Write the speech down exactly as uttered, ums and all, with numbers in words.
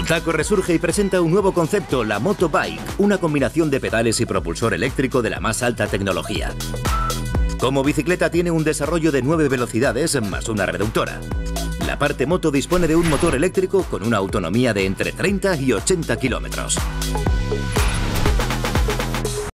Bultaco resurge y presenta un nuevo concepto, la Motobike, una combinación de pedales y propulsor eléctrico de la más alta tecnología. Como bicicleta tiene un desarrollo de nueve velocidades más una reductora. La parte moto dispone de un motor eléctrico con una autonomía de entre treinta y ochenta kilómetros.